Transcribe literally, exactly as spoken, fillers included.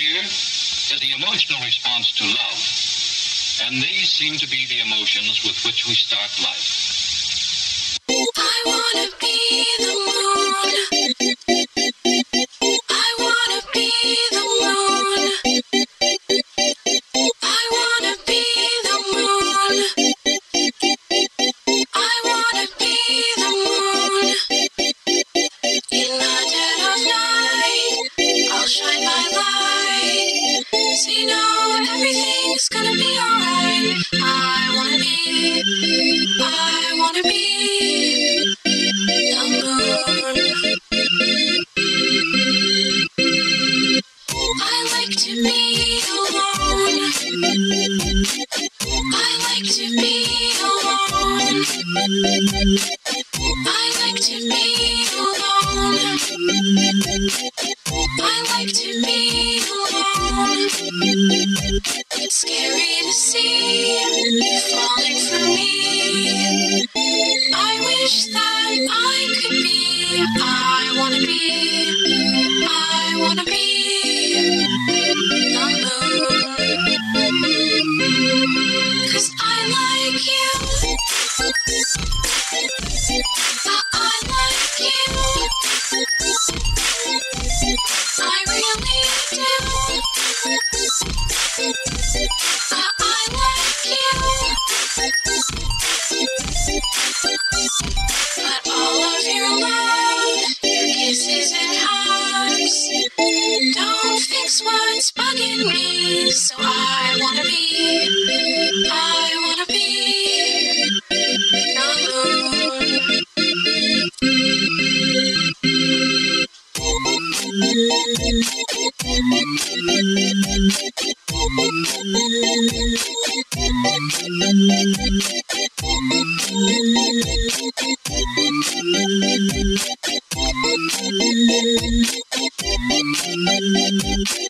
fear is the emotional response to love, and these seem to be the emotions with which we start life. I wanna be the moon. I wanna be the moon. I wanna be the moon. I wanna be the moon. In the dead of night, I'll shine my light. See now, everything's gonna be alright. I wanna be, I wanna be. Thank you.